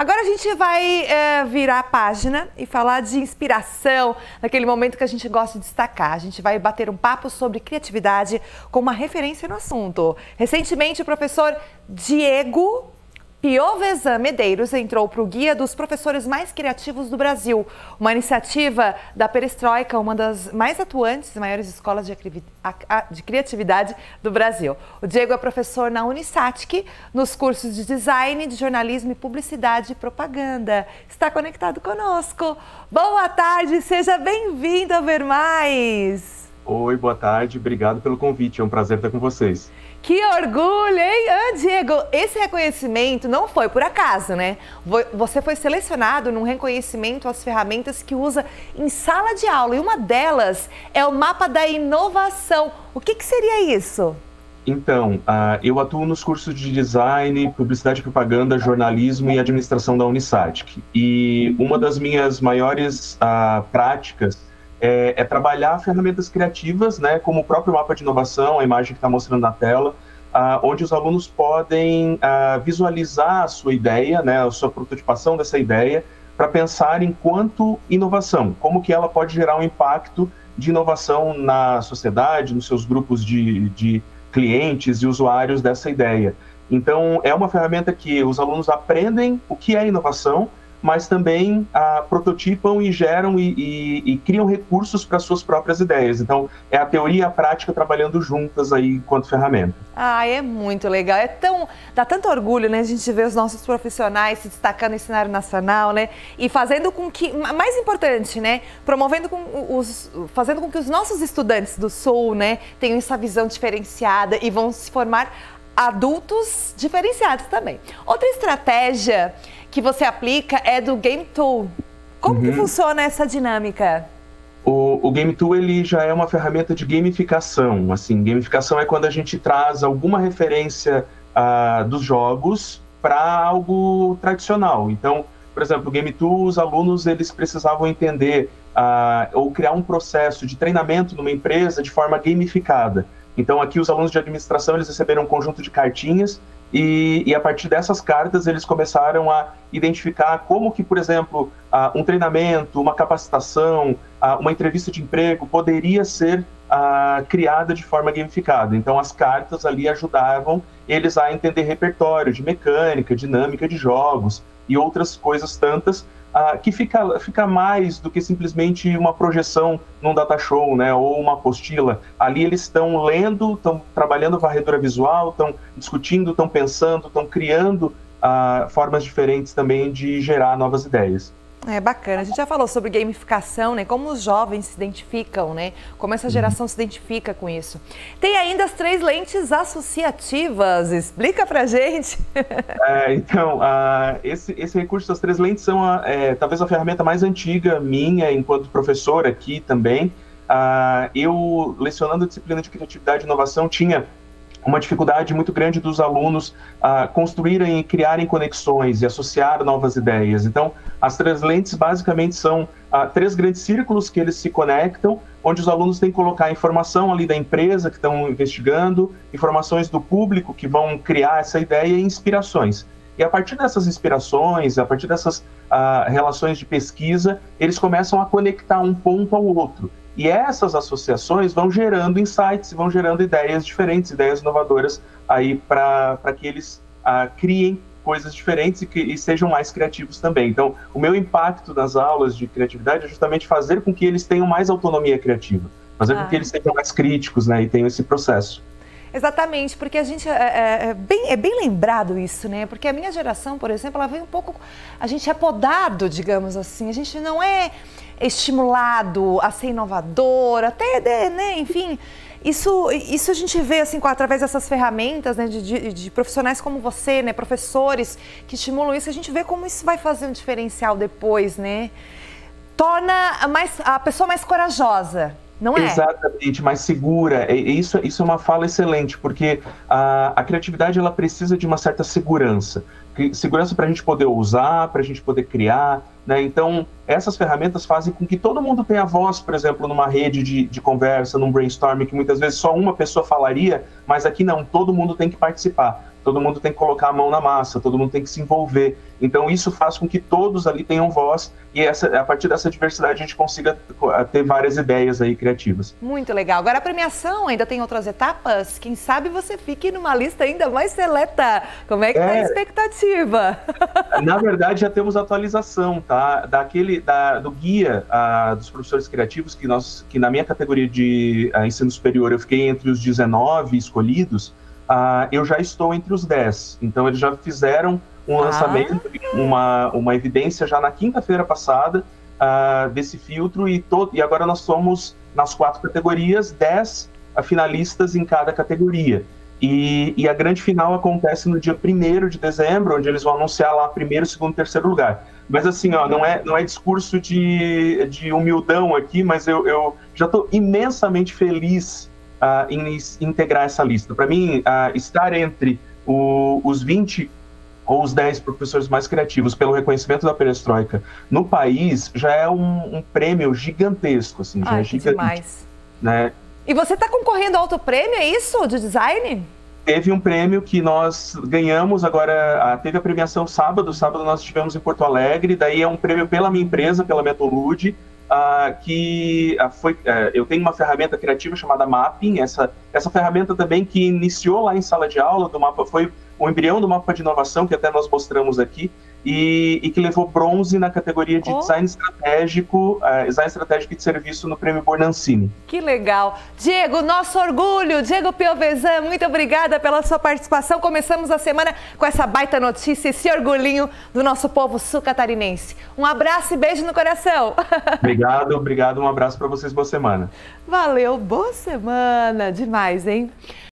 Agora a gente vai virar a página e falar de inspiração, naquele momento que a gente gosta de destacar. A gente vai bater um papo sobre criatividade com uma referência no assunto. Recentemente, o professor Diego Piovesan Medeiros entrou para o Guia dos Professores Mais Criativos do Brasil, uma iniciativa da Perestroika, uma das mais atuantes e maiores escolas de criatividade do Brasil. O Diego é professor na Unisatc, nos cursos de Design, de Jornalismo e Publicidade e Propaganda. Está conectado conosco. Boa tarde, seja bem-vindo a Ver Mais. Oi, boa tarde, obrigado pelo convite, é um prazer estar com vocês. Que orgulho, hein? Diego, esse reconhecimento não foi por acaso, né? Você foi selecionado num reconhecimento às ferramentas que usa em sala de aula, e uma delas é o mapa da inovação. O que seria isso? Então, eu atuo nos cursos de Design, Publicidade e Propaganda, Jornalismo e Administração da Unisatc. E uma das minhas maiores práticas é trabalhar ferramentas criativas, né, como o próprio mapa de inovação, a imagem que está mostrando na tela, onde os alunos podem visualizar a sua ideia, né, a sua prototipação dessa ideia, para pensar enquanto inovação, como que ela pode gerar um impacto de inovação na sociedade, nos seus grupos de clientes e usuários dessa ideia. Então, é uma ferramenta que os alunos aprendem o que é inovação, mas também prototipam e geram e criam recursos para suas próprias ideias. Então, é a teoria e a prática trabalhando juntas aí enquanto ferramenta. Ah, é muito legal. Dá tanto orgulho, né, a gente ver os nossos profissionais se destacando em cenário nacional, né, e fazendo com que, mais importante, né, fazendo com que os nossos estudantes do Sul, né, tenham essa visão diferenciada e vão se formar adultos diferenciados também. Outra estratégia que você aplica é do Game Tool. Como que funciona essa dinâmica? O Game Tool, ele já é uma ferramenta de gamificação. Assim, gamificação é quando a gente traz alguma referência dos jogos para algo tradicional. Então, por exemplo, o Game Tool, os alunos eles precisavam entender ou criar um processo de treinamento numa empresa de forma gamificada. Então, aqui os alunos de administração eles receberam um conjunto de cartinhas e a partir dessas cartas eles começaram a identificar como que, por exemplo, um treinamento, uma capacitação, uma entrevista de emprego poderia ser criada de forma gamificada. Então, as cartas ali ajudavam eles a entender repertório de mecânica, dinâmica de jogos e outras coisas tantas, que fica mais do que simplesmente uma projeção num data show, né, ou uma apostila. Ali eles estão lendo, estão trabalhando varredura visual, estão discutindo, estão pensando, estão criando formas diferentes também de gerar novas ideias. É bacana, a gente já falou sobre gamificação, né? Como os jovens se identificam, né? Como essa geração se identifica com isso. Tem ainda as 3 lentes associativas, explica pra gente. Então, esse recurso das 3 lentes são talvez a ferramenta mais antiga minha enquanto professor aqui também. Eu, lecionando a disciplina de criatividade e inovação, tinha uma dificuldade muito grande dos alunos construírem e criarem conexões e associar novas ideias. Então, as 3 lentes basicamente são 3 grandes círculos que eles se conectam, onde os alunos têm que colocar informação ali da empresa que estão investigando, informações do público que vão criar essa ideia e inspirações. E a partir dessas inspirações, a partir dessas relações de pesquisa, eles começam a conectar um ponto ao outro. E essas associações vão gerando insights, vão gerando ideias diferentes, ideias inovadoras aí para que eles criem coisas diferentes e sejam mais criativos também. Então, o meu impacto nas aulas de criatividade é justamente fazer com que eles tenham mais autonomia criativa, fazer com que eles sejam mais críticos, né, e tenham esse processo. Exatamente, porque a gente é bem lembrado isso, né? Porque a minha geração, por exemplo, ela vem um pouco... A gente é podado, digamos assim, a gente não é estimulado a ser inovador, até, né, enfim... Isso a gente vê assim, através dessas ferramentas, né, de profissionais como você, né, professores que estimulam isso, a gente vê como isso vai fazer um diferencial depois, né? Torna a pessoa mais corajosa. Não é? Exatamente, mais segura. Isso é uma fala excelente, porque a criatividade ela precisa de uma certa segurança. Segurança para a gente poder usar, para a gente poder criar, né? Então, essas ferramentas fazem com que todo mundo tenha voz, por exemplo, numa rede de conversa, num brainstorming, que muitas vezes só uma pessoa falaria, mas aqui não, todo mundo tem que participar. todo mundo tem que colocar a mão na massa, todo mundo tem que se envolver. Então isso faz com que todos ali tenham voz e a partir dessa diversidade a gente consiga ter várias ideias aí criativas. Muito legal. Agora a premiação ainda tem outras etapas? Quem sabe você fique numa lista ainda mais seleta. Como é que tá a expectativa? Na verdade já temos atualização, tá? Do guia dos professores criativos que na minha categoria de ensino superior eu fiquei entre os 19 escolhidos. Eu já estou entre os 10, então eles já fizeram um lançamento, uma evidência já na quinta-feira passada desse filtro e agora nós somos, nas 4 categorias, 10 finalistas em cada categoria. E a grande final acontece no dia 1º de dezembro, onde eles vão anunciar lá primeiro, segundo, terceiro lugar. Mas assim, ó, não é discurso de humildão aqui, mas eu já estou imensamente feliz em integrar essa lista. Para mim, estar entre os 20 ou os 10 professores mais criativos pelo reconhecimento da Perestroika no país já é um prêmio gigantesco, assim, já é gigante, demais. Né? E você está concorrendo a outro prêmio, é isso, de design? Teve um prêmio que nós ganhamos, agora teve a premiação sábado nós estivemos em Porto Alegre, daí é um prêmio pela minha empresa, pela Metolud, eu tenho uma ferramenta criativa chamada Mapping, essa ferramenta também que iniciou lá em sala de aula do mapa, foi o embrião do mapa de inovação que até nós mostramos aqui e que levou bronze na categoria de design estratégico e de serviço no prêmio Bornancini. Que legal! Diego, nosso orgulho! Diego Piovesan, muito obrigada pela sua participação. Começamos a semana com essa baita notícia, esse orgulhinho do nosso povo sul-catarinense. Um abraço e beijo no coração! Obrigado, um abraço para vocês, boa semana. Valeu, boa semana, demais, hein?